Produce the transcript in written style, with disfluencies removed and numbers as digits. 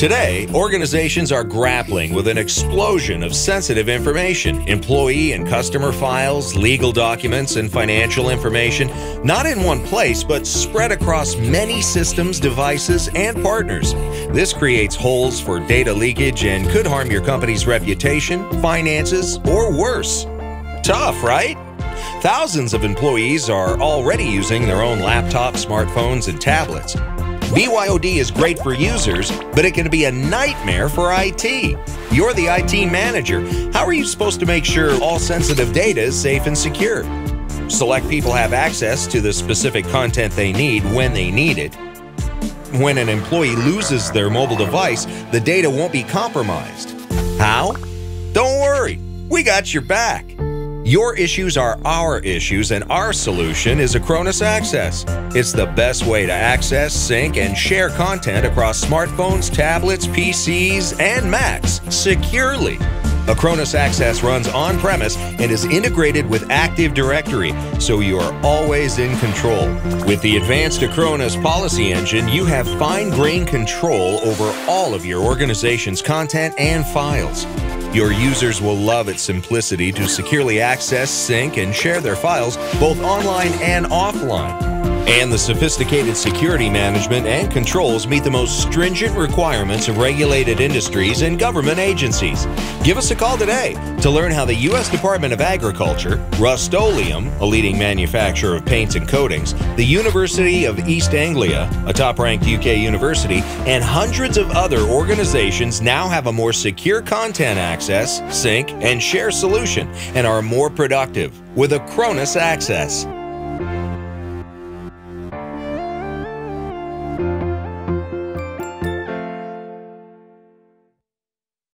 Today, organizations are grappling with an explosion of sensitive information, employee and customer files, legal documents, and financial information, not in one place, but spread across many systems, devices, and partners. This creates holes for data leakage and could harm your company's reputation, finances, or worse. Tough, right? Thousands of employees are already using their own laptops, smartphones, and tablets. BYOD is great for users, but it can be a nightmare for IT. You're the IT manager. How are you supposed to make sure all sensitive data is safe and secure? Select people have access to the specific content they need when they need it. When an employee loses their mobile device, the data won't be compromised. How? Don't worry, we got your back. Your issues are our issues, and our solution is Acronis Access. It's the best way to access, sync, and share content across smartphones, tablets, PCs, and Macs securely. Acronis Access runs on-premise and is integrated with Active Directory, so you are always in control. With the advanced Acronis policy engine, you have fine-grained control over all of your organization's content and files. Your users will love its simplicity to securely access, sync, and share their files both online and offline. And the sophisticated security management and controls meet the most stringent requirements of regulated industries and government agencies. Give us a call today to learn how the U.S. Department of Agriculture, Rust-Oleum, a leading manufacturer of paints and coatings, the University of East Anglia, a top-ranked UK university, and hundreds of other organizations now have a more secure content access, sync, and share solution and are more productive with Acronis Access.